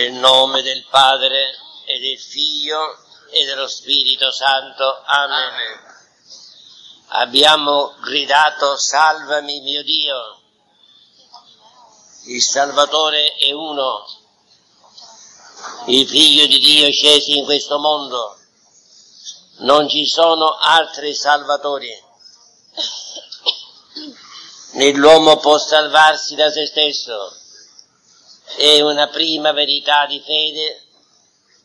Nel nome del Padre e del Figlio e dello Spirito Santo. Amen. Amen. Abbiamo gridato: salvami mio Dio. Il Salvatore è uno, il Figlio di Dio sceso in questo mondo. Non ci sono altri salvatori. Né l'uomo può salvarsi da se stesso. È una prima verità di fede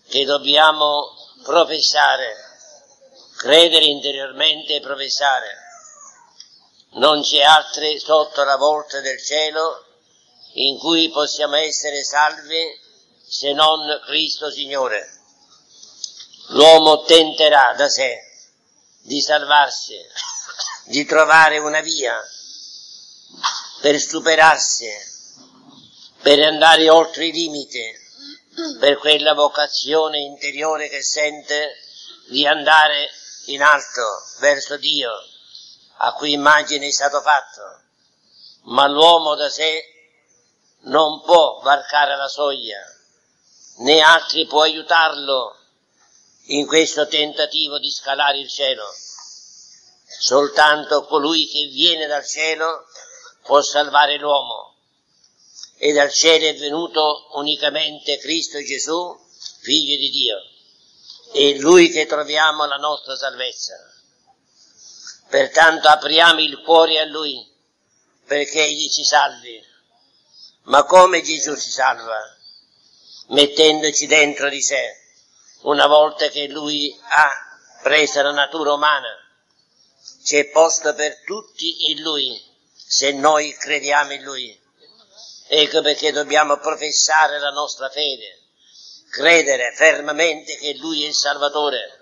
che dobbiamo professare, credere interiormente e professare. Non c'è altri sotto la volta del cielo in cui possiamo essere salvi se non Cristo Signore. L'uomo tenterà da sé di salvarsi, di trovare una via per superarsi, per andare oltre i limiti, per quella vocazione interiore che sente di andare in alto verso Dio, a cui immagine è stato fatto. Ma l'uomo da sé non può varcare la soglia, né altri può aiutarlo in questo tentativo di scalare il cielo. Soltanto colui che viene dal cielo può salvare l'uomo, e dal cielo è venuto unicamente Cristo Gesù, Figlio di Dio. È Lui che troviamo la nostra salvezza. Pertanto apriamo il cuore a Lui, perché Egli ci salvi. Ma come Gesù si salva? Mettendoci dentro di sé, una volta che Lui ha preso la natura umana. C'è posto per tutti in Lui, se noi crediamo in Lui. Ecco perché dobbiamo professare la nostra fede, credere fermamente che Lui è il Salvatore.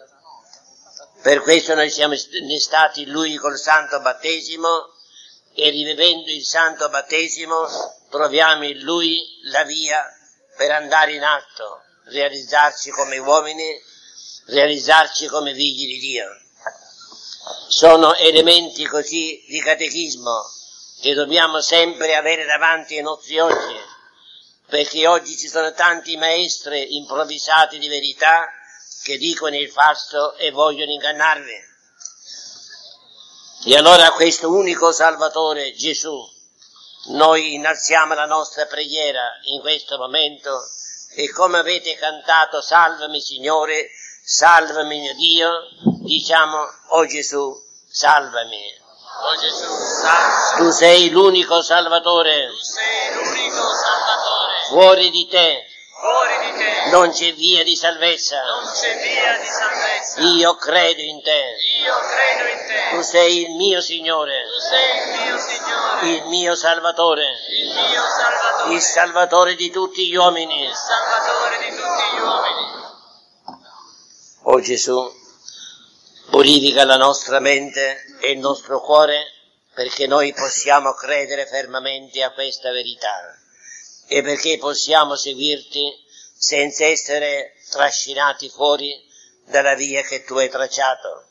Per questo noi siamo innestati in Lui col Santo Battesimo, e rivivendo il Santo Battesimo troviamo in Lui la via per andare in alto, realizzarci come uomini, realizzarci come figli di Dio. Sono elementi così di catechismo che dobbiamo sempre avere davanti ai nostri occhi, perché oggi ci sono tanti maestri improvvisati di verità che dicono il falso e vogliono ingannarvi. E allora a questo unico Salvatore, Gesù, noi innalziamo la nostra preghiera in questo momento, e come avete cantato «Salvami Signore, salvami mio Dio», diciamo: «O Gesù, salvami. O Gesù, salvami. Tu sei l'unico Salvatore. Tu sei l'unico Salvatore. Fuori di te, fuori di te, non c'è via di salvezza. Non c'è via di salvezza. Io credo in te. Io credo in te. Tu sei il mio Signore. Tu sei il mio Signore. Il mio Salvatore. Il mio Salvatore. Il Salvatore di tutti gli uomini. Il Salvatore di tutti gli uomini. O Gesù, purifica la nostra mente e il nostro cuore, perché noi possiamo credere fermamente a questa verità, e perché possiamo seguirti senza essere trascinati fuori dalla via che tu hai tracciato.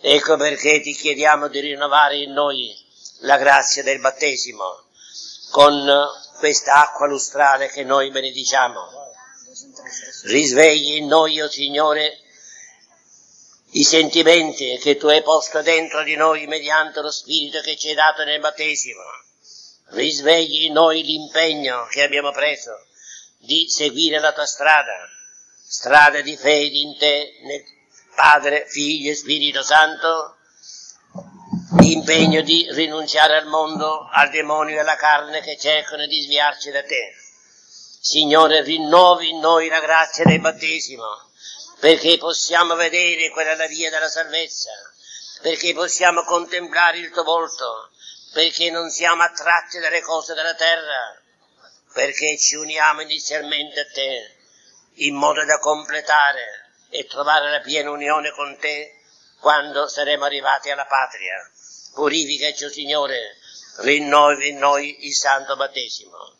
Ecco perché ti chiediamo di rinnovare in noi la grazia del battesimo con questa acqua lustrale che noi benediciamo. Risvegli in noi, o Signore, i sentimenti che tu hai posto dentro di noi mediante lo Spirito che ci hai dato nel battesimo. Risvegli in noi l'impegno che abbiamo preso di seguire la tua strada di fede in te, nel Padre, Figlio e Spirito Santo, l'impegno di rinunciare al mondo, al demonio e alla carne che cercano di sviarci da te. Signore, rinnovi in noi la grazia del battesimo, perché possiamo vedere quella è la via della salvezza, perché possiamo contemplare il tuo volto, perché non siamo attratti dalle cose della terra, perché ci uniamo inizialmente a te, in modo da completare e trovare la piena unione con te quando saremo arrivati alla patria. Purificaci, Signore, rinnovi in noi il Santo Battesimo.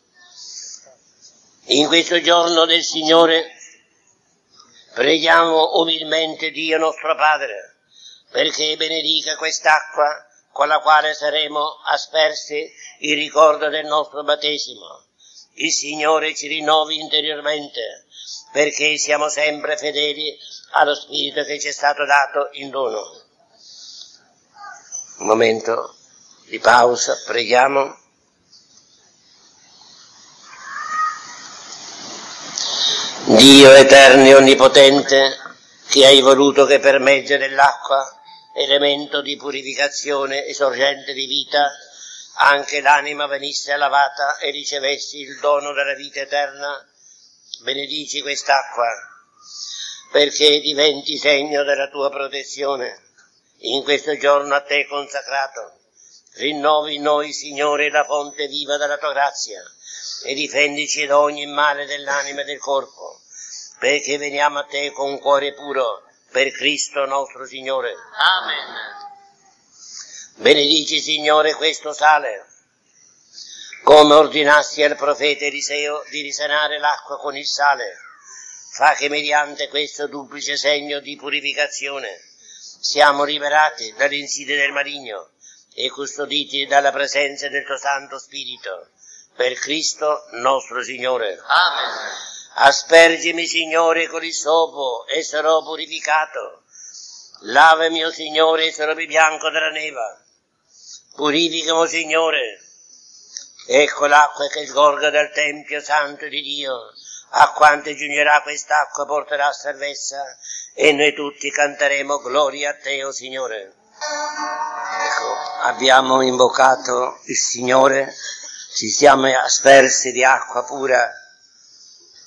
In questo giorno del Signore preghiamo umilmente Dio nostro Padre, perché benedica quest'acqua con la quale saremo aspersi in ricordo del nostro battesimo, Il Signore ci rinnovi interiormente, perché siamo sempre fedeli allo Spirito che ci è stato dato in dono. Un momento di pausa, preghiamo. Dio eterno e onnipotente, che hai voluto che per mezzo dell'acqua, elemento di purificazione e sorgente di vita, anche l'anima venisse lavata e ricevessi il dono della vita eterna, benedici quest'acqua, perché diventi segno della tua protezione. In questo giorno a te consacrato, rinnovi noi, Signore, la fonte viva della tua grazia e difendici da ogni male dell'anima e del corpo, perché veniamo a te con cuore puro, per Cristo nostro Signore. Amen. Benedici, Signore, questo sale, come ordinasti al profeta Eliseo di risanare l'acqua con il sale. Fa che mediante questo duplice segno di purificazione siamo liberati dalle insidie del maligno e custoditi dalla presenza del tuo Santo Spirito, per Cristo nostro Signore. Amen. Aspergimi, Signore, con il sopo e sarò purificato. Lavami, o Signore, e sarò bianco dalla neva. Purificami, o Signore. Ecco l'acqua che sgorga dal Tempio Santo di Dio. A quanto giungerà quest'acqua porterà salvezza e noi tutti canteremo gloria a te, o Signore. Ecco, abbiamo invocato il Signore, ci siamo aspersi di acqua pura,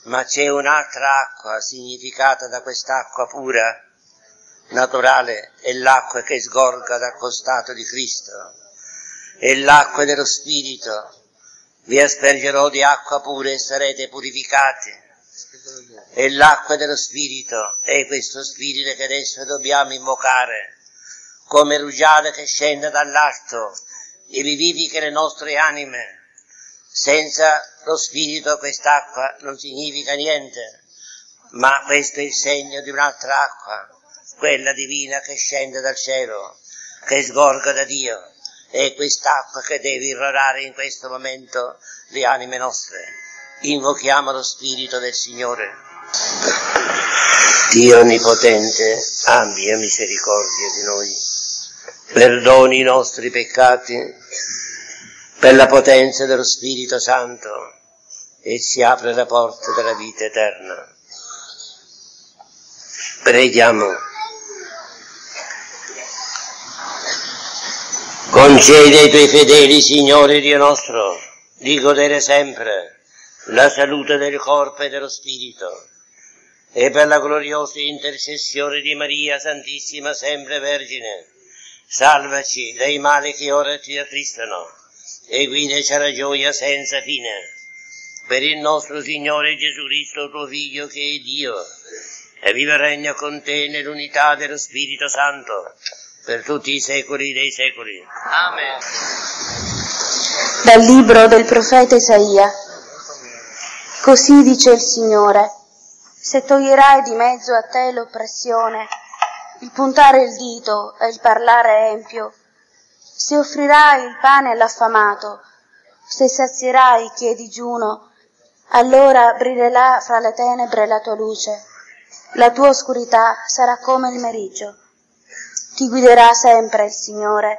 ma c'è un'altra acqua significata da quest'acqua pura, naturale, è l'acqua che sgorga dal costato di Cristo, è l'acqua dello Spirito. Vi aspergerò di acqua pura e sarete purificati. È l'acqua dello Spirito, è questo Spirito che adesso dobbiamo invocare, come rugiada che scende dall'alto e vivifica le nostre anime. Senza lo Spirito quest'acqua non significa niente, ma questo è il segno di un'altra acqua, quella divina che scende dal cielo, che sgorga da Dio, è quest'acqua che deve irrorare in questo momento le anime nostre. Invochiamo lo Spirito del Signore. Dio Onnipotente, abbia misericordia di noi, perdoni i nostri peccati per la potenza dello Spirito Santo e si apre la porta della vita eterna. Preghiamo. Concede ai tuoi fedeli, Signore Dio nostro, di godere sempre la salute del corpo e dello spirito, e per la gloriosa intercessione di Maria Santissima Sempre Vergine, salvaci dai mali che ora ti attristano, e guidaci alla gioia senza fine. Per il nostro Signore Gesù Cristo, tuo Figlio, che è Dio, e vive e regna con te nell'unità dello Spirito Santo, per tutti i secoli dei secoli. Amen. Dal libro del profeta Isaia. Così dice il Signore: se toglierai di mezzo a te l'oppressione, il puntare il dito e il parlare empio, se offrirai il pane all'affamato, se sazierai chi è digiuno, allora brillerà fra le tenebre la tua luce, la tua oscurità sarà come il meriggio. Ti guiderà sempre il Signore,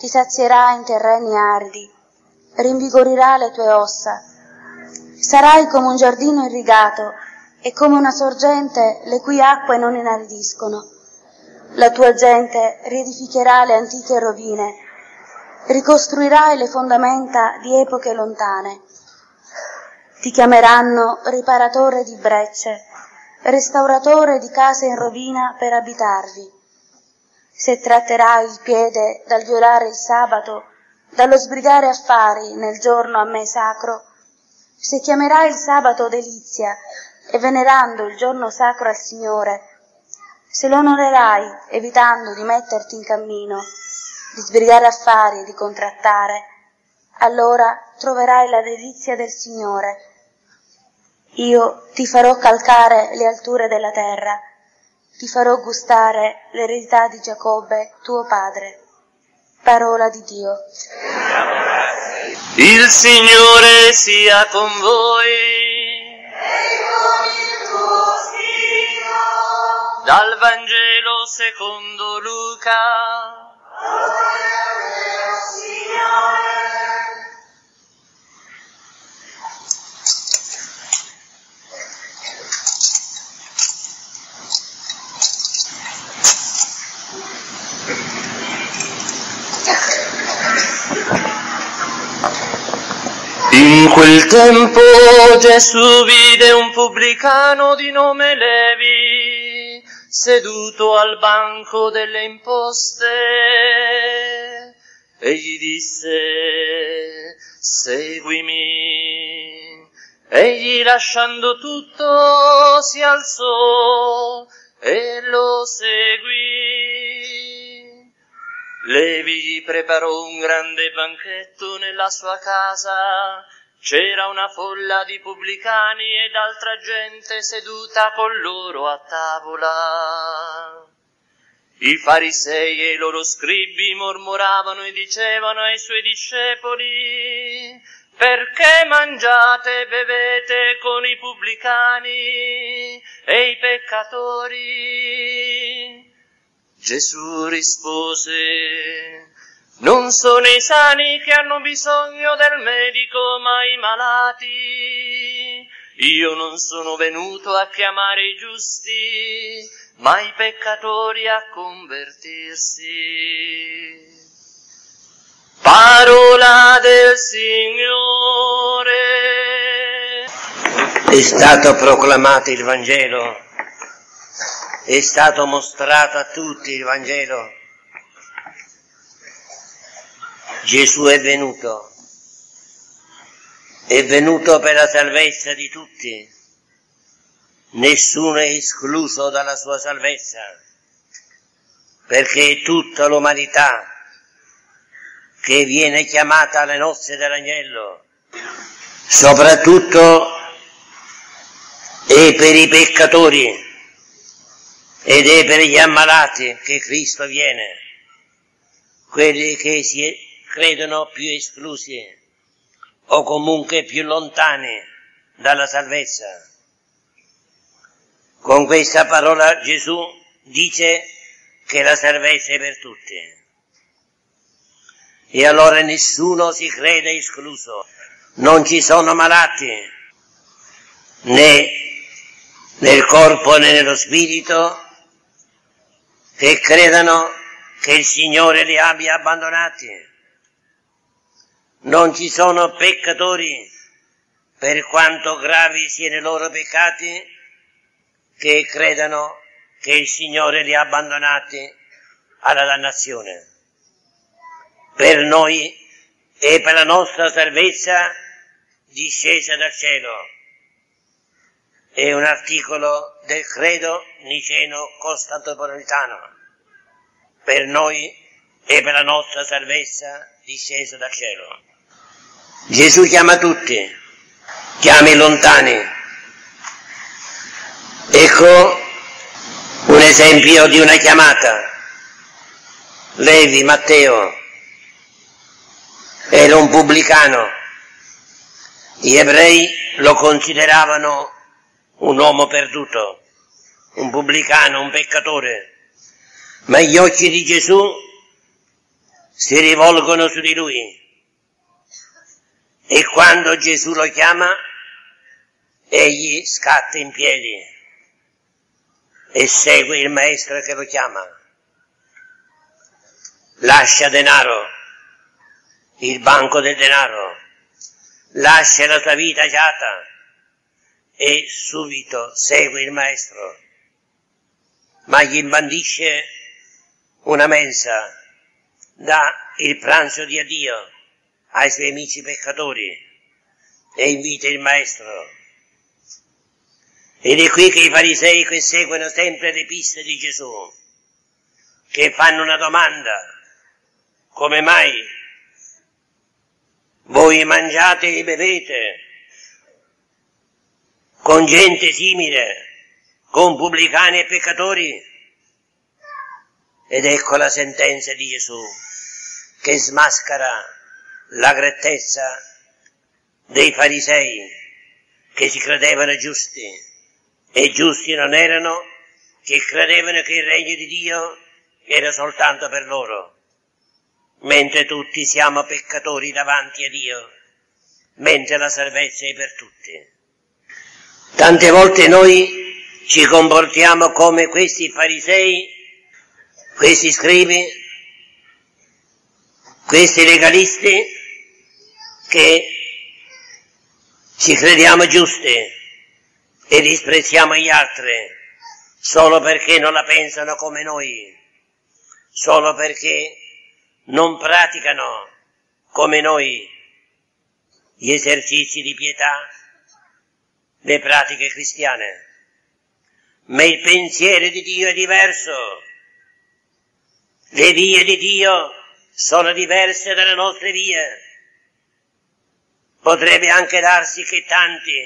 ti sazierà in terreni aridi, rinvigorirà le tue ossa. Sarai come un giardino irrigato e come una sorgente le cui acque non inaridiscono. La tua gente riedificherà le antiche rovine, ricostruirai le fondamenta di epoche lontane. Ti chiameranno riparatore di brecce, restauratore di case in rovina per abitarvi. Se tratterai il piede dal violare il sabato, dallo sbrigare affari nel giorno a me sacro, se chiamerai il sabato delizia e venerando il giorno sacro al Signore, se lo onorerai evitando di metterti in cammino, di sbrigare affari e di contrattare, allora troverai la delizia del Signore. Io ti farò calcare le alture della terra, ti farò gustare l'eredità di Giacobbe, tuo padre. Parola di Dio. Il Signore sia con voi. E con il tuo spirito. Dal Vangelo secondo Luca. Gloria a te, Signore. In quel tempo Gesù vide un pubblicano di nome Levi, seduto al banco delle imposte, e gli disse: seguimi. Egli, lasciando tutto, si alzò e lo seguì. Levi gli preparò un grande banchetto nella sua casa. C'era una folla di pubblicani ed altra gente seduta con loro a tavola. I farisei e i loro scribi mormoravano e dicevano ai suoi discepoli: perché mangiate e bevete con i pubblicani e i peccatori? Gesù rispose: non sono i sani che hanno bisogno del medico, ma i malati. Io non sono venuto a chiamare i giusti, ma i peccatori a convertirsi. Parola del Signore. È stato proclamato il Vangelo, è stato mostrato a tutti il Vangelo. Gesù è venuto per la salvezza di tutti, nessuno è escluso dalla sua salvezza, perché è tutta l'umanità che viene chiamata alle nozze dell'agnello, soprattutto è per i peccatori ed è per gli ammalati che Cristo viene, quelli che si credono più esclusi o comunque più lontani dalla salvezza. Con questa parola Gesù dice che la salvezza è per tutti. E allora nessuno si crede escluso. Non ci sono malati, né nel corpo né nello spirito, che credano che il Signore li abbia abbandonati. Non ci sono peccatori, per quanto gravi siano i loro peccati, che credano che il Signore li ha abbandonati alla dannazione. Per noi e per la nostra salvezza discesa dal cielo. È un articolo del credo niceno costantinopolitano. Per noi e per la nostra salvezza discesa dal cielo. Gesù chiama tutti, chiama i lontani. Ecco un esempio di una chiamata. Levi, Matteo, era un pubblicano. Gli ebrei lo consideravano un uomo perduto, un pubblicano, un peccatore. Ma gli occhi di Gesù si rivolgono su di lui. E quando Gesù lo chiama, egli scatta in piedi e segue il maestro che lo chiama. Lascia denaro, il banco del denaro, lascia la sua vita agiata e subito segue il maestro. Ma gli imbandisce una mensa, dà il pranzo di addio ai suoi amici peccatori e invita il maestro. Ed è qui che i farisei, che seguono sempre le piste di Gesù, che fanno una domanda: come mai voi mangiate e bevete con gente simile, con pubblicani e peccatori? Ed ecco la sentenza di Gesù che smaschera la grettezza dei farisei che si credevano giusti, e giusti non erano, che credevano che il regno di Dio era soltanto per loro, mentre tutti siamo peccatori davanti a Dio, mentre la salvezza è per tutti. Tante volte noi ci comportiamo come questi farisei, questi scribi, questi legalisti, che ci crediamo giusti e disprezziamo gli altri solo perché non la pensano come noi, solo perché non praticano come noi gli esercizi di pietà, le pratiche cristiane. Ma il pensiero di Dio è diverso, le vie di Dio sono diverse dalle nostre vie. Potrebbe anche darsi che tanti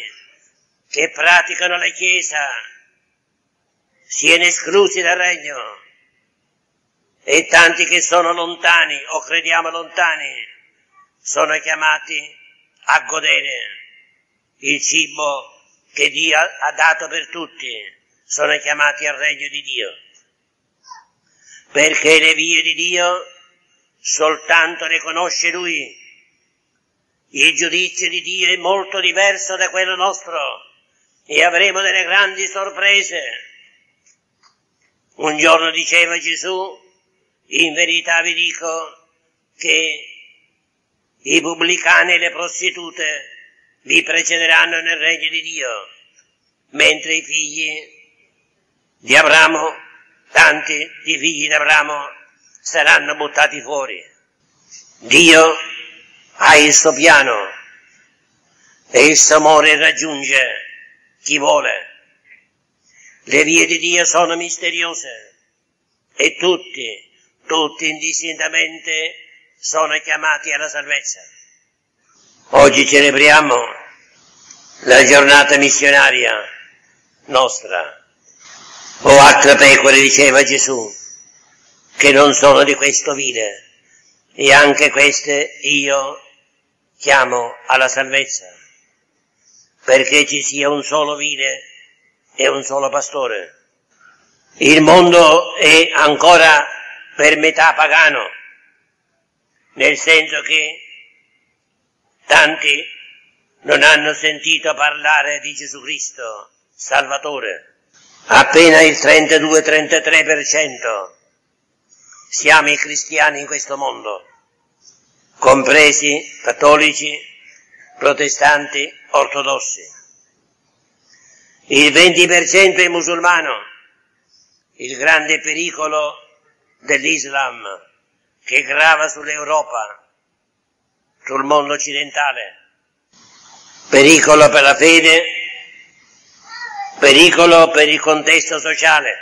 che praticano la Chiesa siano esclusi dal regno, e tanti che sono lontani o crediamo lontani sono chiamati a godere il cibo che Dio ha dato per tutti, sono chiamati al regno di Dio, perché le vie di Dio soltanto le conosce Lui. Il giudizio di Dio è molto diverso da quello nostro e avremo delle grandi sorprese. Un giorno diceva Gesù: in verità vi dico che i pubblicani e le prostitute vi precederanno nel regno di Dio, mentre i figli di Abramo, tanti di figli di Abramo, saranno buttati fuori. Dio ha il suo piano e il suo amore raggiunge chi vuole. Le vie di Dio sono misteriose e tutti indistintamente sono chiamati alla salvezza. Oggi celebriamo la giornata missionaria nostra. O altre pecore, diceva Gesù, che non sono di questo vile, e anche queste io chiamo alla salvezza, perché ci sia un solo vile e un solo pastore. Il mondo è ancora per metà pagano, nel senso che tanti non hanno sentito parlare di Gesù Cristo Salvatore. Appena il 32-33% siamo i cristiani in questo mondo, compresi cattolici, protestanti, ortodossi. Il 20% è musulmano, il grande pericolo dell'Islam che grava sull'Europa, sul mondo occidentale. Pericolo per la fede, pericolo per il contesto sociale.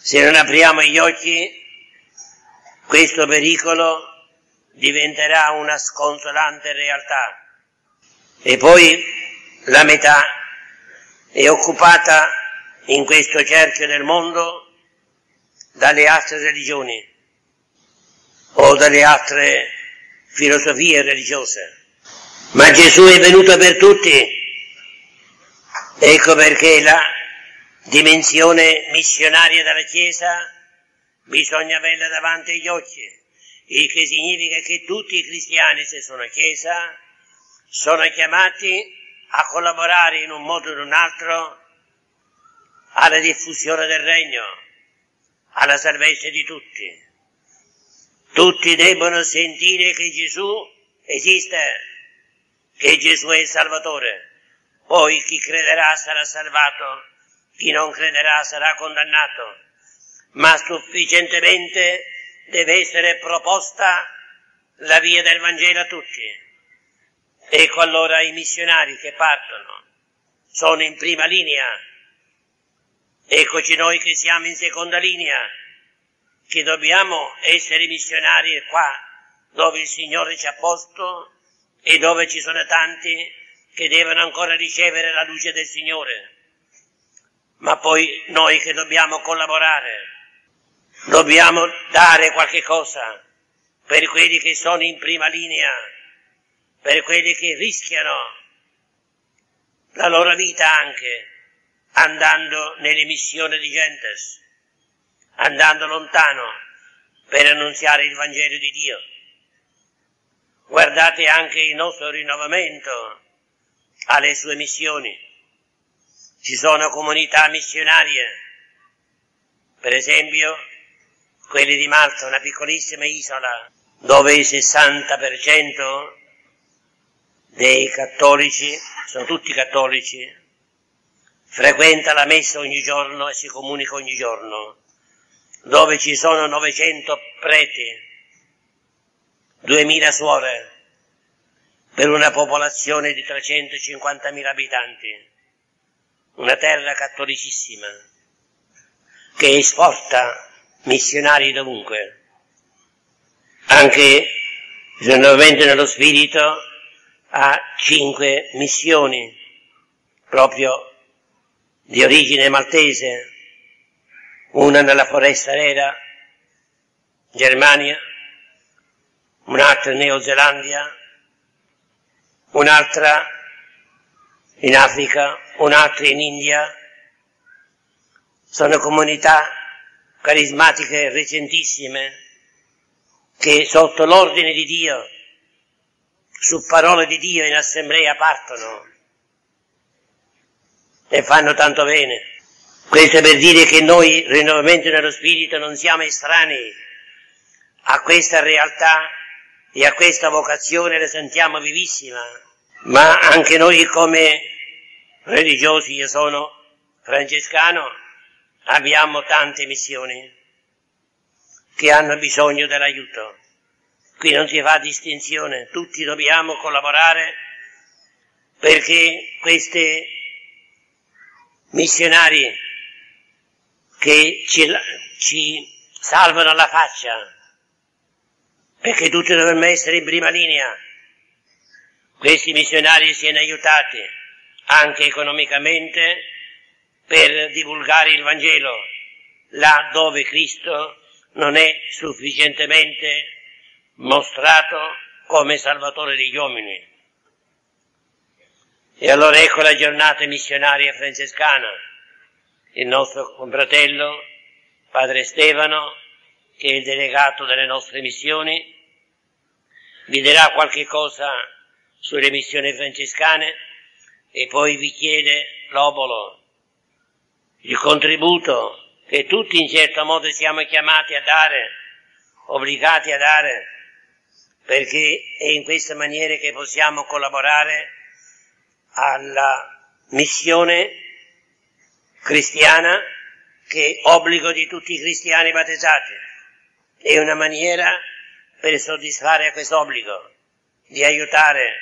Se non apriamo gli occhi, questo pericolo diventerà una sconsolante realtà. E poi la metà è occupata in questo cerchio del mondo dalle altre religioni o dalle altre filosofie religiose. Ma Gesù è venuto per tutti, ecco perché la dimensione missionaria della Chiesa bisogna averla davanti agli occhi, il che significa che tutti i cristiani, se sono Chiesa, sono chiamati a collaborare in un modo o in un altro alla diffusione del Regno, alla salvezza di tutti. Tutti debbono sentire che Gesù esiste, che Gesù è il Salvatore. Poi chi crederà sarà salvato, chi non crederà sarà condannato, ma sufficientemente deve essere proposta la via del Vangelo a tutti. Ecco allora i missionari che partono, sono in prima linea. Eccoci noi che siamo in seconda linea, che dobbiamo essere missionari qua dove il Signore ci ha posto e dove ci sono tanti che devono ancora ricevere la luce del Signore. Ma poi noi che dobbiamo collaborare, dobbiamo dare qualche cosa per quelli che sono in prima linea, per quelli che rischiano la loro vita anche, andando nelle missioni di gentes, andando lontano per annunziare il Vangelo di Dio. Guardate anche il nostro rinnovamento alle sue missioni. Ci sono comunità missionarie, per esempio quelli di Malta, una piccolissima isola, dove il 60% dei cattolici, sono tutti cattolici, frequenta la messa ogni giorno e si comunica ogni giorno, dove ci sono 900 preti, 2000 suore, per una popolazione di 350.000 abitanti, una terra cattolicissima, che esporta missionari dovunque, anche generalmente nello spirito ha 5 missioni, proprio di origine maltese, una nella foresta nera, Germania, un'altra in Neozelandia, un'altra in Africa, un'altra in India. Sono comunità carismatiche recentissime che sotto l'ordine di Dio, su parole di Dio in assemblea partono e fanno tanto bene. Questo per dire che noi, rinnovamento nello spirito, non siamo estranei a questa realtà e a questa vocazione, la sentiamo vivissima, ma anche noi come religiosi, io sono francescano, abbiamo tante missioni che hanno bisogno dell'aiuto. Qui non si fa distinzione, tutti dobbiamo collaborare perché questi missionari che ci salvano la faccia, perché tutti dovremmo essere in prima linea, questi missionari siano aiutati anche economicamente per divulgare il Vangelo là dove Cristo non è sufficientemente mostrato come Salvatore degli uomini. E allora ecco la giornata missionaria francescana, il nostro fratello Padre Stefano, che è il delegato delle nostre missioni, vi dirà qualche cosa sulle missioni francescane e poi vi chiede l'obolo, il contributo che tutti in certo modo siamo chiamati a dare, obbligati a dare, perché è in questa maniera che possiamo collaborare alla missione cristiana, che è obbligo di tutti i cristiani battezzati. È una maniera per soddisfare questo obbligo, di aiutare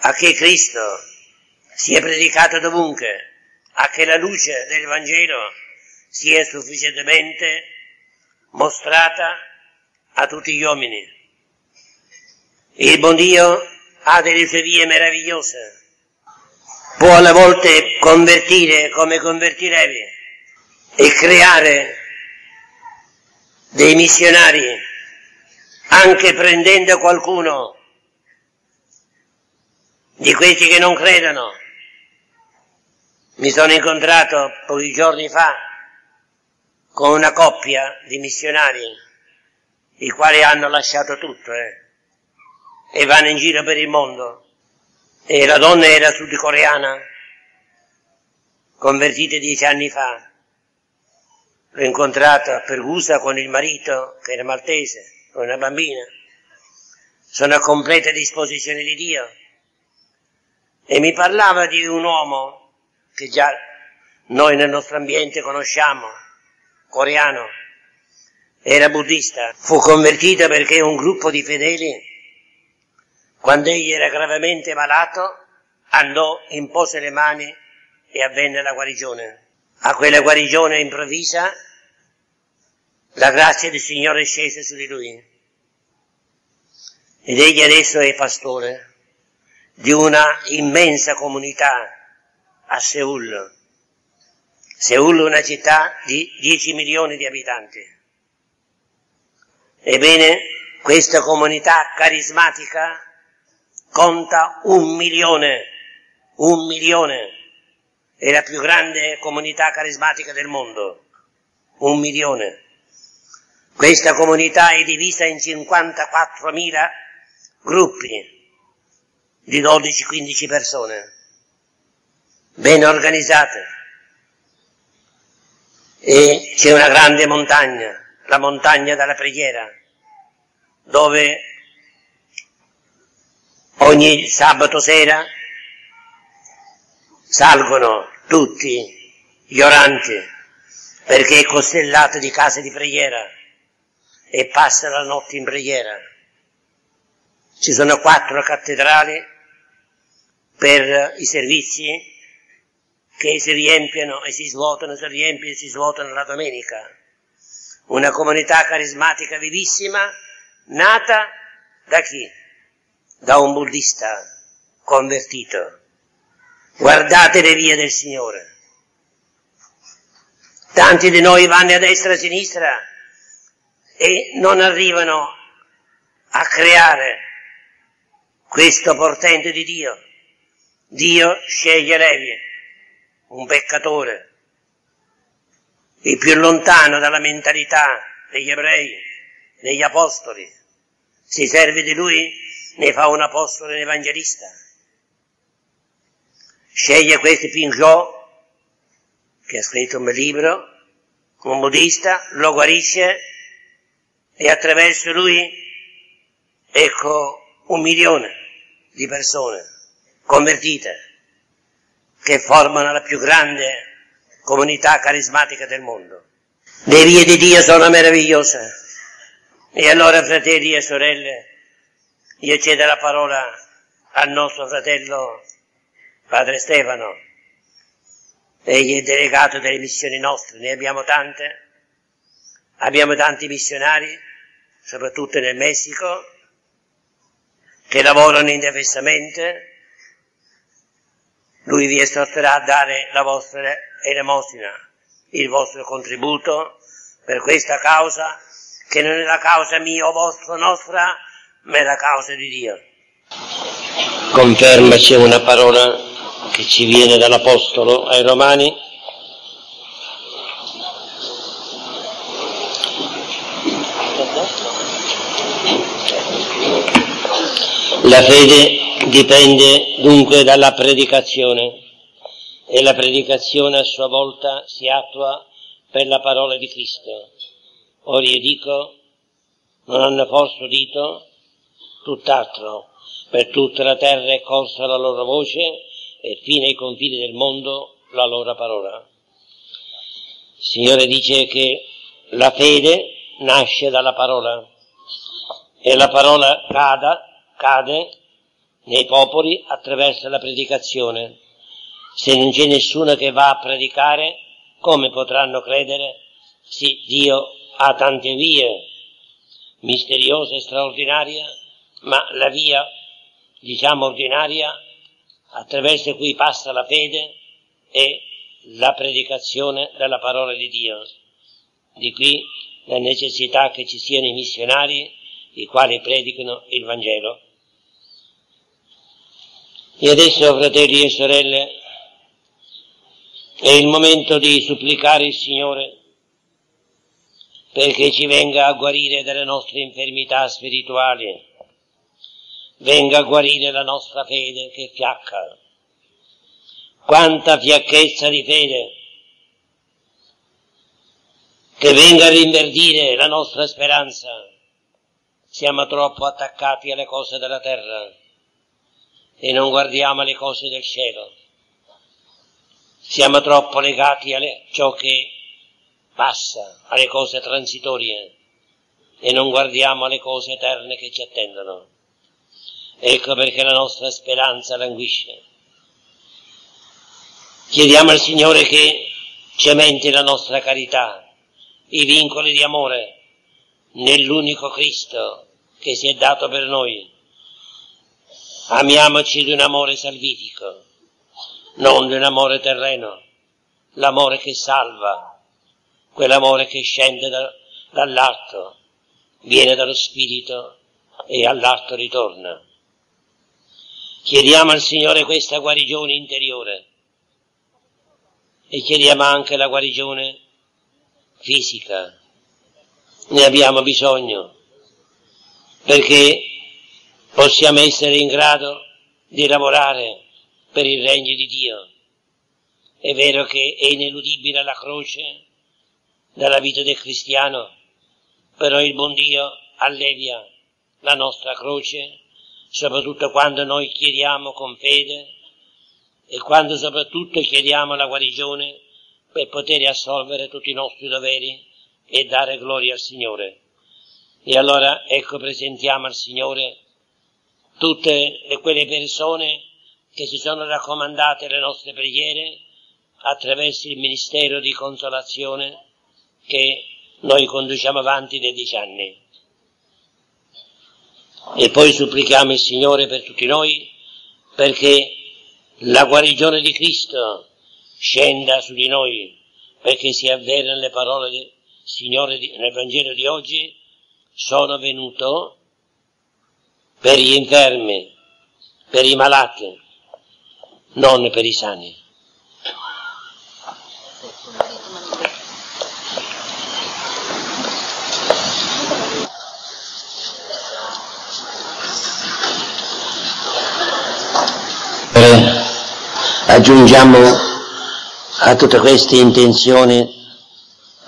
a che Cristo sia predicato dovunque, a che la luce del Vangelo sia sufficientemente mostrata a tutti gli uomini. Il buon Dio ha delle sue vie meravigliose, può alle volte convertire come convertirevi e creare dei missionari, anche prendendo qualcuno di questi che non credono. Mi sono incontrato pochi giorni fa con una coppia di missionari, i quali hanno lasciato tutto, e vanno in giro per il mondo. E la donna era sudcoreana, convertita 10 anni fa. L'ho incontrata a Pergusa con il marito, che era maltese, con una bambina. Sono a completa disposizione di Dio. E mi parlava di un uomo che già noi nel nostro ambiente conosciamo, coreano. Era buddista. Fu convertita perché un gruppo di fedeli, quando egli era gravemente malato, andò, impose le mani e avvenne la guarigione. A quella guarigione improvvisa, la grazia del Signore scese su di lui. Ed egli adesso è pastore di una immensa comunità a Seul. Seul è una città di 10 milioni di abitanti. Ebbene, Questa comunità carismatica conta 1 milione, è la più grande comunità carismatica del mondo, 1 milione. Questa comunità è divisa in 54.000 gruppi di 12-15 persone, ben organizzate. E c'è una grande montagna, la montagna della preghiera, dove ogni sabato sera salgono tutti gli oranti, perché è costellata di case di preghiera e passa la notte in preghiera. Ci sono 4 cattedrali per i servizi che si riempiono e si svuotano, si riempiono e si svuotano la domenica. Una comunità carismatica vivissima, nata da chi? Da un buddista convertito. Guardate le vie del Signore. Tanti di noi vanno a destra e a sinistra e non arrivano a creare questo portento di Dio. Dio sceglie Levi, un peccatore, il più lontano dalla mentalità degli ebrei, degli apostoli. Si serve di lui, ne fa un apostolo e un evangelista. Sceglie questo Pinchot, che ha scritto un libro, un buddista, lo guarisce e attraverso lui, ecco, 1 milione di persone convertite che formano la più grande comunità carismatica del mondo. Le vie di Dio sono meravigliose. E allora, fratelli e sorelle, io cedo la parola al nostro fratello Padre Stefano. Egli è delegato delle missioni nostre, ne abbiamo tante. Abbiamo tanti missionari, soprattutto nel Messico, che lavorano intensamente. Lui vi esorterà a dare la vostra elemosina, il vostro contributo per questa causa, che non è la causa mia o vostra, nostra, ma è la causa di Dio. Confermaci una parola che ci viene dall'Apostolo ai Romani. La fede dipende dunque dalla predicazione, e la predicazione a sua volta si attua per la parola di Cristo. Or io dico, non hanno forse udito, tutt'altro, per tutta la terra è corsa la loro voce e fino ai confini del mondo la loro parola. Il Signore dice che la fede nasce dalla parola e la parola cade nei popoli attraverso la predicazione. Se non c'è nessuno che va a predicare, come potranno credere? Sì, Dio ha tante vie, misteriose e straordinarie, ma la via, diciamo, ordinaria, attraverso cui passa la fede è la predicazione della parola di Dio. Di qui la necessità che ci siano i missionari, i quali predicano il Vangelo. E adesso, fratelli e sorelle, è il momento di supplicare il Signore perché ci venga a guarire delle nostre infermità spirituali, venga a guarire la nostra fede che fiacca. Quanta fiacchezza di fede! Che venga a rinverdire la nostra speranza. Siamo troppo attaccati alle cose della terra e non guardiamo le cose del cielo. Siamo troppo legati a ciò che passa, alle cose transitorie, e non guardiamo alle cose eterne che ci attendono. Ecco perché la nostra speranza languisce. Chiediamo al Signore che cementi la nostra carità, i vincoli di amore, nell'unico Cristo che si è dato per noi. Amiamoci di un amore salvifico, non di un amore terreno, l'amore che salva, quell'amore che scende dall'alto, viene dallo Spirito e all'atto ritorna. Chiediamo al Signore questa guarigione interiore e chiediamo anche la guarigione fisica. Ne abbiamo bisogno perché possiamo essere in grado di lavorare per il regno di Dio. È vero che è ineludibile la croce dalla vita del cristiano, però il buon Dio allevia la nostra croce, soprattutto quando noi chiediamo con fede e quando soprattutto chiediamo la guarigione per poter assolvere tutti i nostri doveri e dare gloria al Signore. E allora ecco, presentiamo al Signore tutte quelle persone che si sono raccomandate le nostre preghiere attraverso il ministero di consolazione che noi conduciamo avanti dai 10 anni. E poi supplichiamo il Signore per tutti noi, perché la guarigione di Cristo scenda su di noi, perché si avverano le parole del Signore nel Vangelo di oggi: sono venuto per gli infermi, per i malati, non per i sani. Aggiungiamo a tutte queste intenzioni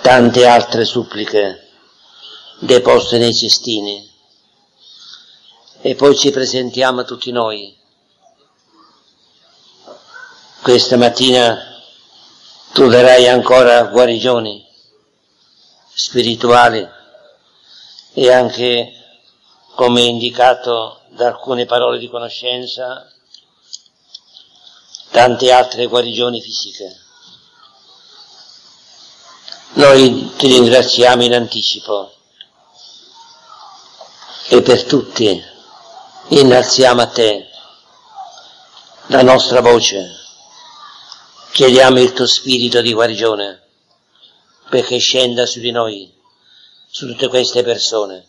tante altre suppliche deposte nei cestini e poi ci presentiamo a tutti noi. Questa mattina troverai ancora guarigioni spirituali e anche, come indicato da alcune parole di conoscenza, tante altre guarigioni fisiche. Noi ti ringraziamo in anticipo e per tutti innalziamo a te la nostra voce, chiediamo il tuo spirito di guarigione perché scenda su di noi, su tutte queste persone.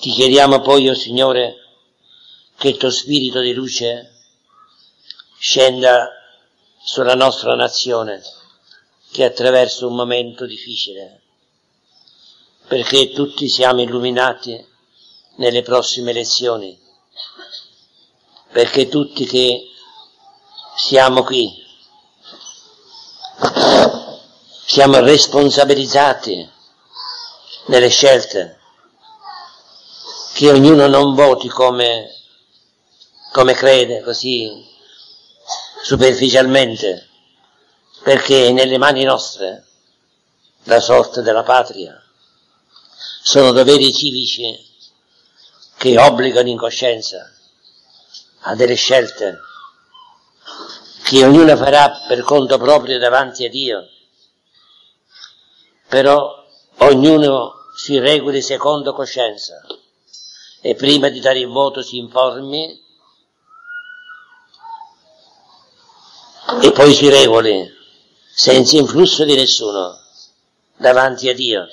Ti chiediamo poi, o Signore, che il tuo spirito di luce scenda sulla nostra nazione, che attraversa un momento difficile, perché tutti siamo illuminati nelle prossime elezioni, perché tutti che siamo qui siamo responsabilizzati nelle scelte, che ognuno non voti come crede, così superficialmente, perché nelle mani nostre la sorte della patria. Sono doveri civici che obbligano in coscienza a delle scelte che ognuno farà per conto proprio davanti a Dio, però ognuno si regoli secondo coscienza e prima di dare il voto si informi e poi si regoli, senza influsso di nessuno, davanti a Dio,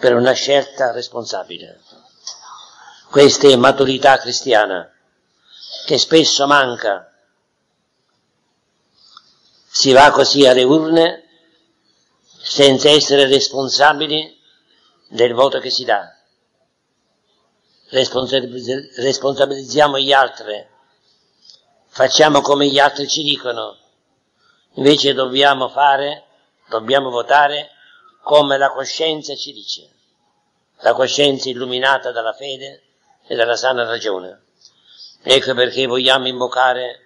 per una scelta responsabile. Questa è maturità cristiana, che spesso manca. Si va così alle urne, senza essere responsabili del voto che si dà. Responsabilizziamo gli altri, facciamo come gli altri ci dicono, invece dobbiamo votare come la coscienza ci dice, la coscienza illuminata dalla fede e dalla sana ragione. Ecco perché vogliamo invocare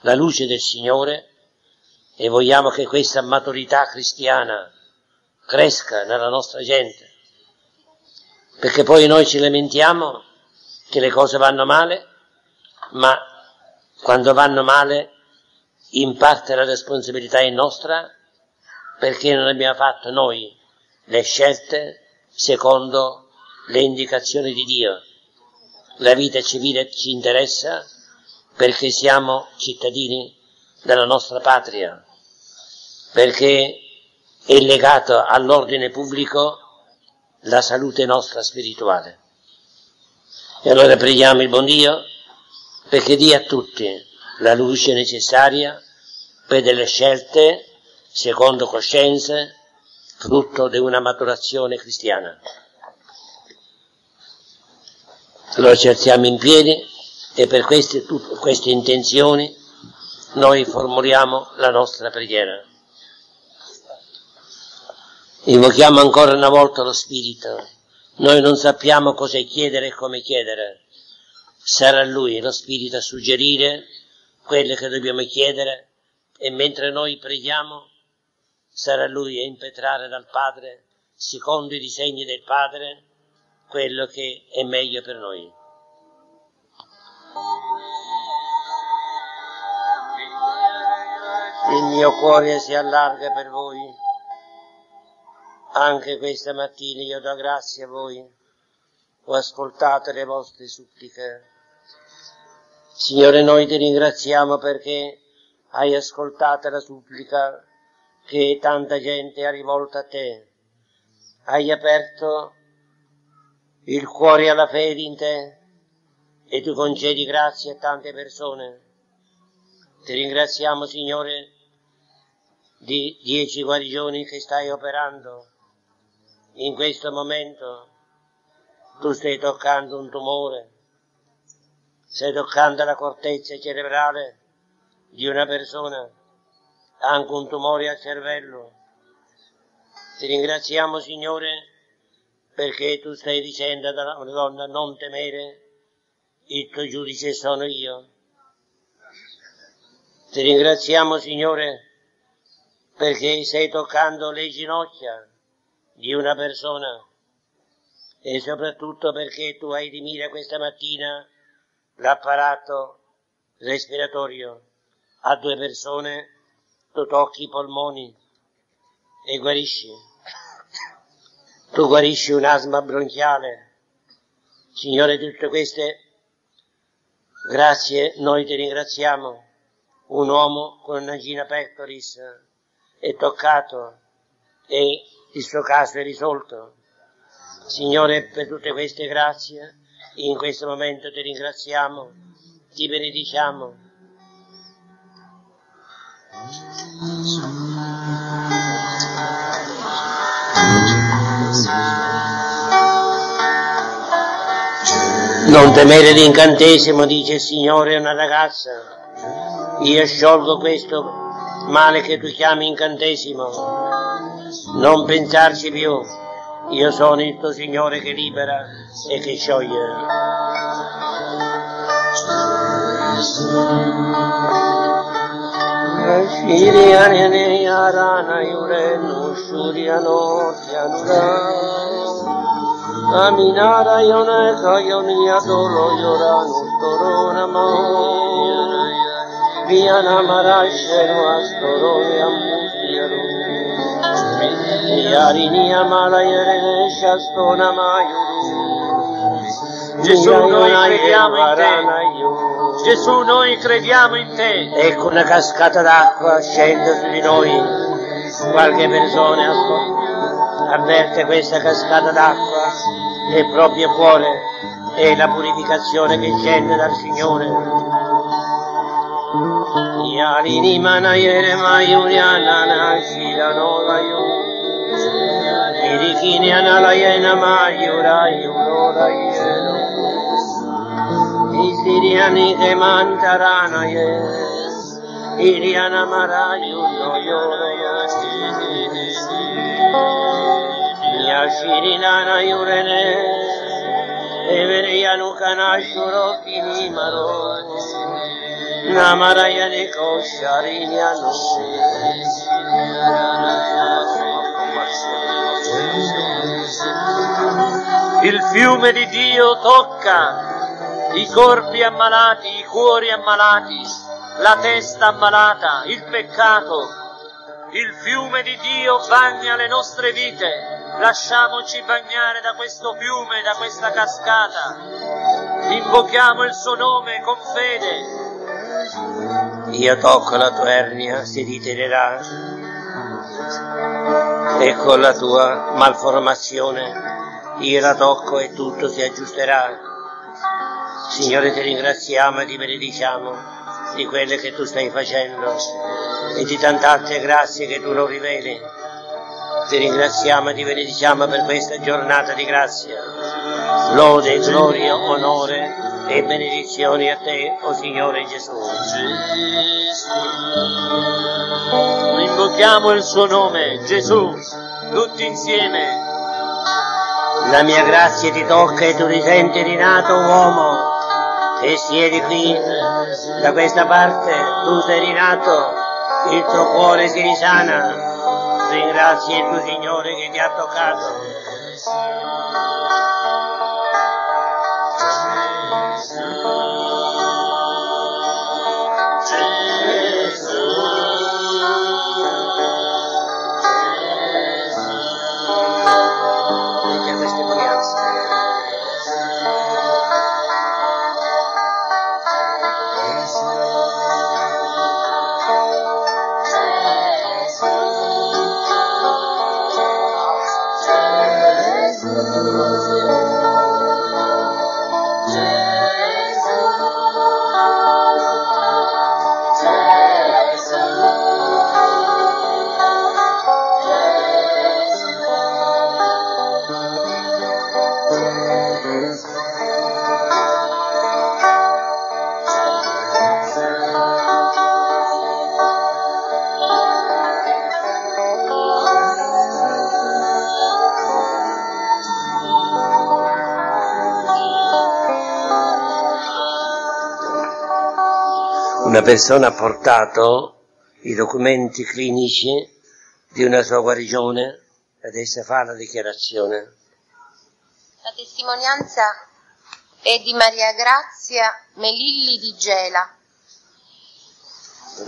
la luce del Signore e vogliamo che questa maturità cristiana cresca nella nostra gente, perché poi noi ci lamentiamo che le cose vanno male, ma quando vanno male, in parte la responsabilità è nostra, perché non abbiamo fatto noi le scelte secondo le indicazioni di Dio. La vita civile ci interessa perché siamo cittadini della nostra patria, perché è legato all'ordine pubblico la salute nostra spirituale. E allora preghiamo il buon Dio perché dia a tutti la luce necessaria per delle scelte secondo coscienze, frutto di una maturazione cristiana. Allora ci alziamo in piedi e per queste intenzioni noi formuliamo la nostra preghiera. Invochiamo ancora una volta lo Spirito. Noi non sappiamo cosa chiedere e come chiedere. Sarà Lui, lo Spirito, a suggerire quello che dobbiamo chiedere, e mentre noi preghiamo sarà Lui a impetrare dal Padre, secondo i disegni del Padre, quello che è meglio per noi. Il mio cuore si allarga per voi. Anche questa mattina io do grazie a voi, ho ascoltato le vostre suppliche. Signore, noi ti ringraziamo perché hai ascoltato la supplica che tanta gente ha rivolto a te. Hai aperto il cuore alla fede in te e tu concedi grazie a tante persone. Ti ringraziamo, Signore, di 10 guarigioni che stai operando. In questo momento tu stai toccando un tumore, stai toccando la corteccia cerebrale di una persona, anche un tumore al cervello. Ti ringraziamo, Signore, perché tu stai dicendo alla donna: non temere, il tuo giudice sono io. Ti ringraziamo, Signore, perché stai toccando le ginocchia di una persona e soprattutto perché tu hai di mira questa mattina l'apparato respiratorio. A 2 persone tu tocchi i polmoni e guarisci. Tu guarisci un'asma bronchiale. Signore, tutte queste grazie noi ti ringraziamo. Un uomo con una angina pectoris è toccato e il suo caso è risolto. Signore, per tutte queste grazie, in questo momento ti ringraziamo, ti benediciamo. Non temere l'incantesimo, dice il Signore a una ragazza. Io sciolgo questo male che tu chiami incantesimo. Non pensarci più, io sono il tuo Signore che libera e che scioglie. Gesù, noi crediamo in te. Ecco una cascata d'acqua scende su di noi. Qualche persona avverte questa cascata d'acqua nel proprio cuore, è la purificazione che scende dal Signore. Yarini manayere mayunya nana shirano layu Irikini analayena mayura yuro layero Isiriani kemantarana ye Iriana marayuro yoro Yashirinana yurene Evere yanukana shuro kinimaro Namaraya Niko Sharinya Nushi Il fiume di Dio tocca i corpi ammalati, i cuori ammalati, la testa ammalata, il peccato. Il fiume di Dio bagna le nostre vite. Lasciamoci bagnare da questo fiume, da questa cascata. Invochiamo il suo nome con fede. Io tocco la tua ernia, si ritirerà, e con la tua malformazione tira, tocco e tutto si aggiusterà. Signore, ti ringraziamo e ti benediciamo di quelle che tu stai facendo e di tante altre grazie che tu non riveli. Ti ringraziamo e ti benediciamo per questa giornata di grazia. Lode, gloria, onore e benedizioni a te, o Signore Gesù. Invochiamo il suo nome, Gesù, tutti insieme. La mia grazia ti tocca e tu risenti rinato uomo. E siedi qui, da questa parte, tu sei rinato, il tuo cuore si risana. Ringrazia il tuo Signore che ti ha toccato. Gesù, queste testimonianze. Una persona ha portato i documenti clinici di una sua guarigione ed essa fa la dichiarazione. La testimonianza è di Maria Grazia Melilli di Gela,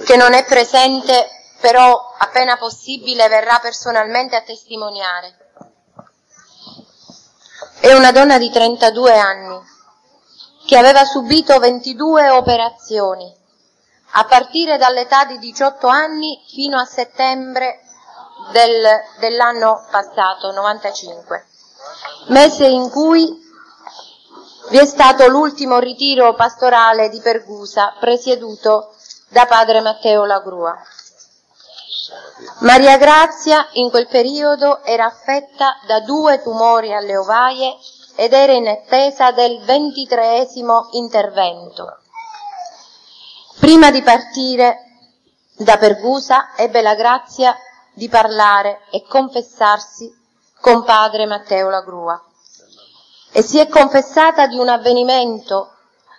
che non è presente, però appena possibile verrà personalmente a testimoniare. È una donna di 32 anni che aveva subito 22 operazioni a partire dall'età di 18 anni fino a settembre dell'anno passato, 95, mese in cui vi è stato l'ultimo ritiro pastorale di Pergusa, presieduto da Padre Matteo La Grua. Maria Grazia in quel periodo era affetta da 2 tumori alle ovaie ed era in attesa del 23° intervento. Prima di partire da Pergusa ebbe la grazia di parlare e confessarsi con Padre Matteo La Grua e si è confessata di un avvenimento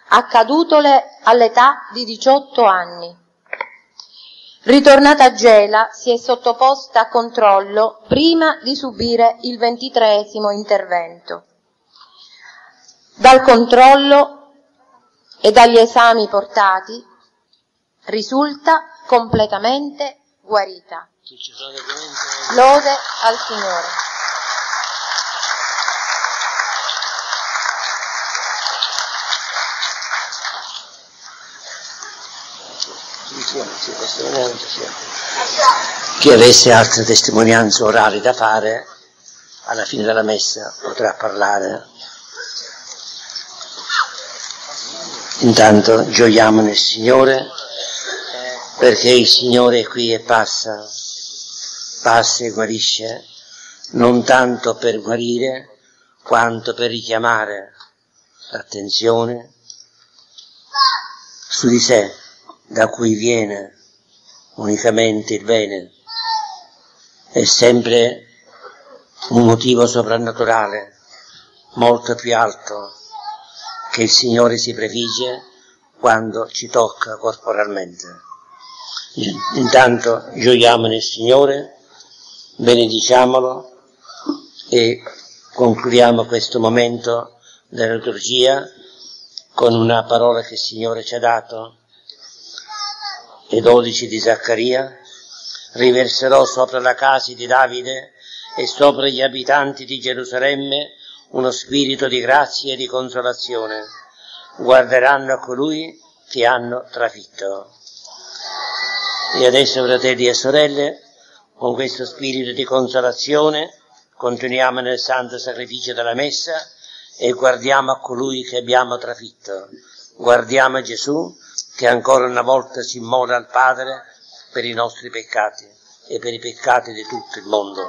accadutole all'età di 18 anni. Ritornata a Gela si è sottoposta a controllo prima di subire il 23° intervento. Dal controllo e dagli esami portati risulta completamente guarita. Lode al Signore. Chi avesse altre testimonianze orali da fare, alla fine della messa potrà parlare. Intanto gioiamo nel Signore, perché il Signore è qui e passa e guarisce, non tanto per guarire quanto per richiamare l'attenzione su di sé, da cui viene unicamente il bene. È sempre un motivo soprannaturale, molto più alto, che il Signore si prefigge quando ci tocca corporalmente. Intanto gioiamo nel Signore, benediciamolo e concludiamo questo momento della liturgia con una parola che il Signore ci ha dato, le 12 di Zaccaria: riverserò sopra la casa di Davide e sopra gli abitanti di Gerusalemme uno spirito di grazia e di consolazione, guarderanno a colui che hanno trafitto. E adesso, fratelli e sorelle, con questo spirito di consolazione Continuiamo nel santo sacrificio della messa e guardiamo a colui che abbiamo trafitto. Guardiamo a Gesù che ancora una volta si immola al Padre per i nostri peccati e per i peccati di tutto il mondo.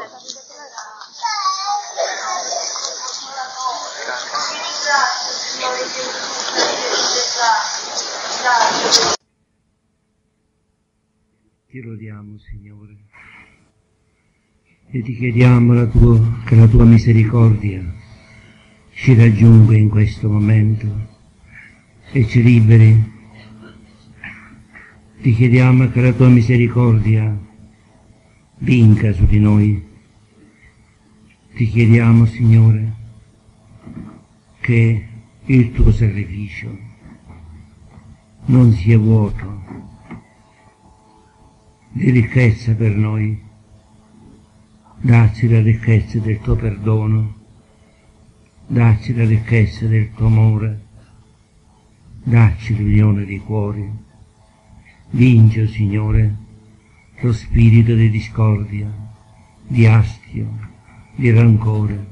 Ti lodiamo, Signore, e ti chiediamo che la tua misericordia ci raggiunga in questo momento e ci liberi. Ti chiediamo che la tua misericordia vinca su di noi. Ti chiediamo, Signore, che il tuo sacrificio non sia vuoto di ricchezza per noi. Dacci la ricchezza del tuo perdono, dacci la ricchezza del tuo amore, dacci l'unione dei cuori. Vinci, o Signore, lo spirito di discordia, di astio, di rancore,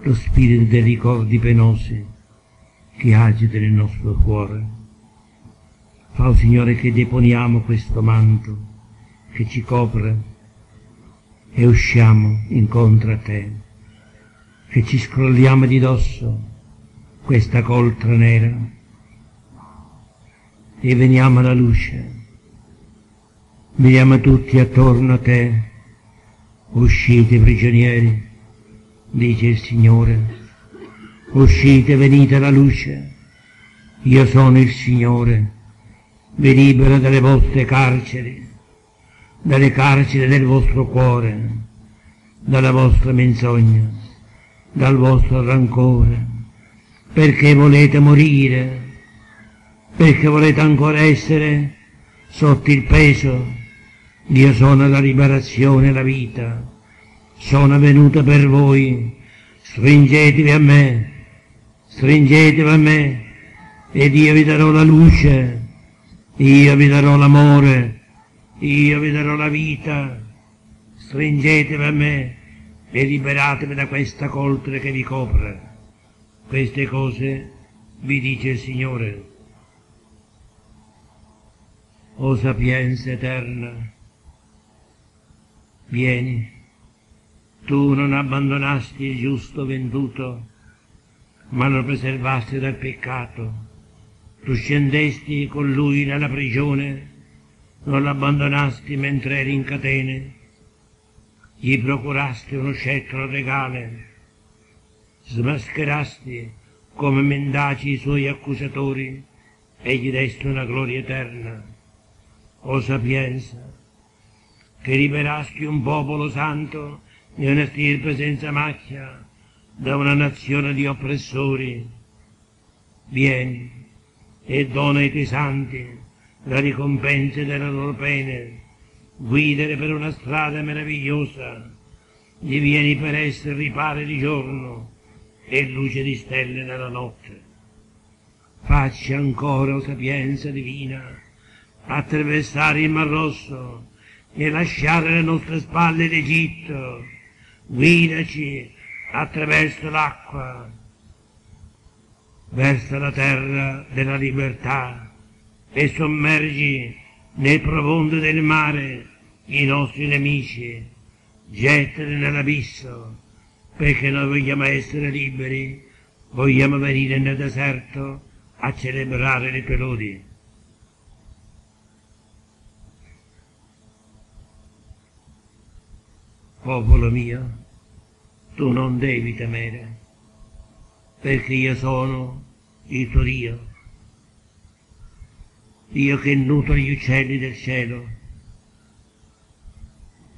lo spirito dei ricordi penosi che agita nel nostro cuore. Fa, o Signore, che deponiamo questo manto che ci copre e usciamo incontro a Te, che ci scrolliamo di dosso questa coltra nera e veniamo alla luce, veniamo tutti attorno a Te, uscite prigionieri, dice il Signore, uscite, venite alla luce, io sono il Signore, vi libero dalle vostre carceri, dalle carceri del vostro cuore, dalla vostra menzogna, dal vostro rancore, perché volete morire, perché volete ancora essere sotto il peso. Io sono la liberazione e la vita, sono venuta per voi, stringetevi a me, ed io vi darò la luce, io vi darò l'amore, io vi darò la vita, stringetevi a me e liberatevi da questa coltre che vi copre. Queste cose vi dice il Signore. O sapienza eterna, vieni, tu non abbandonasti il giusto venduto, ma lo preservasti dal peccato, tu scendesti con lui nella prigione, non l'abbandonasti mentre eri in catene, gli procurasti uno scettro regale, smascherasti come mendaci i suoi accusatori e gli desti una gloria eterna. O sapienza, che liberasti un popolo santo di una stirpe senza macchia, da una nazione di oppressori, vieni e dona ai tuoi santi la ricompensa delle loro pene, guidare per una strada meravigliosa, divieni per essere ripare di giorno e luce di stelle nella notte. Facci ancora, o sapienza divina, attraversare il Mar Rosso e lasciare alle nostre spalle l'Egitto, guidaci attraverso l'acqua, verso la terra della libertà, e sommergi nel profondo del mare i nostri nemici, gettali nell'abisso, perché noi vogliamo essere liberi, vogliamo venire nel deserto a celebrare le tue lodi. Popolo mio, tu non devi temere, perché io sono il tuo Dio, io che nutro gli uccelli del cielo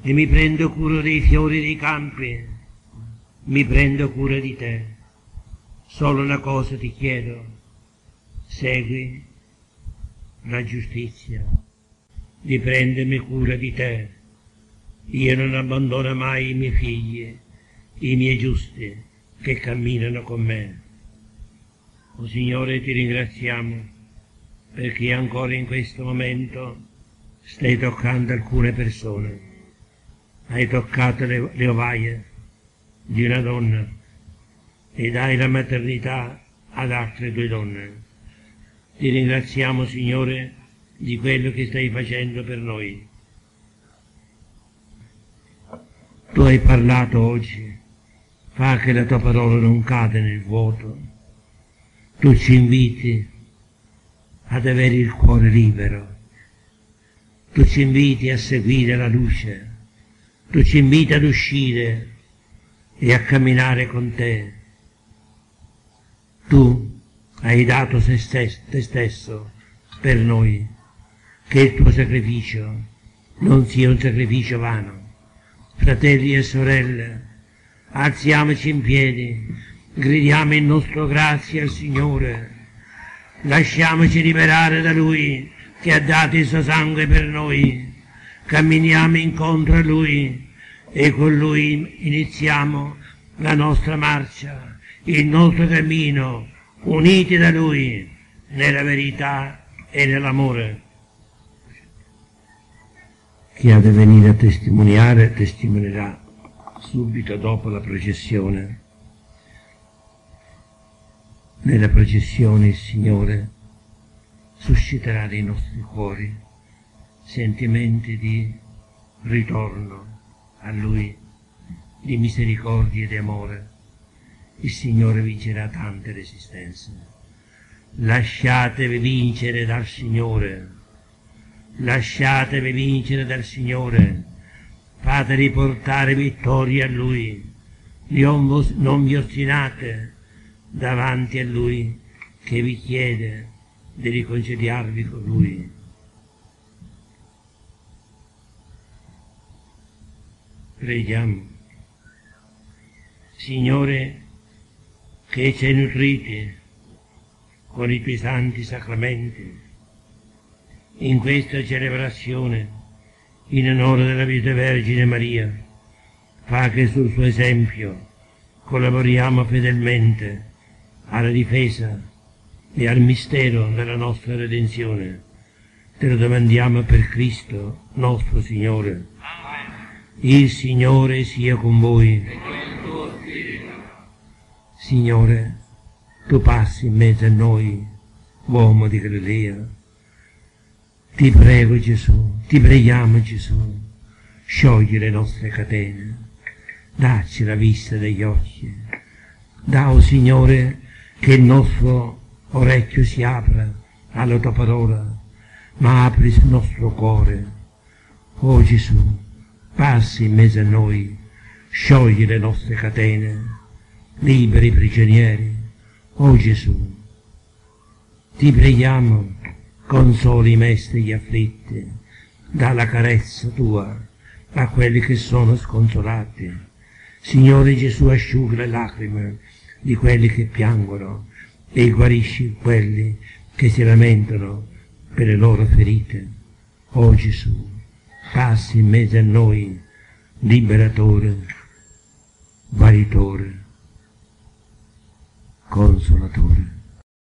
e mi prendo cura dei fiori dei campi, mi prendo cura di te. Solo una cosa ti chiedo, segui la giustizia di prendermi cura di te. Io non abbandono mai i miei figli, i miei giusti che camminano con me. O Signore, ti ringraziamo perché ancora in questo momento stai toccando alcune persone, hai toccato le ovaie, di una donna e dai la maternità ad altre tue donne. Ti ringraziamo, Signore, di quello che stai facendo per noi. Tu hai parlato oggi, fa che la tua parola non cada nel vuoto. Tu ci inviti ad avere il cuore libero. Tu ci inviti a seguire la luce. Tu ci inviti ad uscire e a camminare con te. Tu hai dato te stesso per noi, che il tuo sacrificio non sia un sacrificio vano. Fratelli e sorelle, alziamoci in piedi, gridiamo il nostro grazie al Signore, lasciamoci liberare da Lui che ha dato il suo sangue per noi, camminiamo incontro a Lui e con Lui iniziamo la nostra marcia, il nostro cammino, uniti da Lui nella verità e nell'amore. Chi ha da venire a testimoniare testimonierà subito dopo la processione. Nella processione il Signore susciterà nei nostri cuori sentimenti di ritorno a Lui, di misericordia e di amore. Il Signore vincerà tante resistenze. Lasciatevi vincere dal Signore. Lasciatevi vincere dal Signore, fate riportare vittoria a Lui, non vi ostinate davanti a Lui che vi chiede di riconciliarvi con Lui. Preghiamo, Signore, che ci hai nutriti con i tuoi santi sacramenti. In questa celebrazione, in onore della Vita Vergine Maria, fa che sul suo esempio collaboriamo fedelmente alla difesa e al mistero della nostra redenzione. Te lo domandiamo per Cristo nostro Signore. Amen. Il Signore sia con voi. E con il tuo spirito. Signore, tu passi in mezzo a noi, uomo di Galilea. Ti prego Gesù, ti preghiamo Gesù, sciogli le nostre catene, dacci la vista degli occhi, da, o Signore, che il nostro orecchio si apra alla tua parola, ma apri il nostro cuore. O Gesù, passi in mezzo a noi, sciogli le nostre catene, liberi i prigionieri. O Gesù, ti preghiamo, consoli i mesti e gli afflitti, dà la carezza tua a quelli che sono sconsolati. Signore Gesù, asciuga le lacrime di quelli che piangono e guarisci quelli che si lamentano per le loro ferite. O Gesù, passi in mezzo a noi, liberatore, guaritore, consolatore.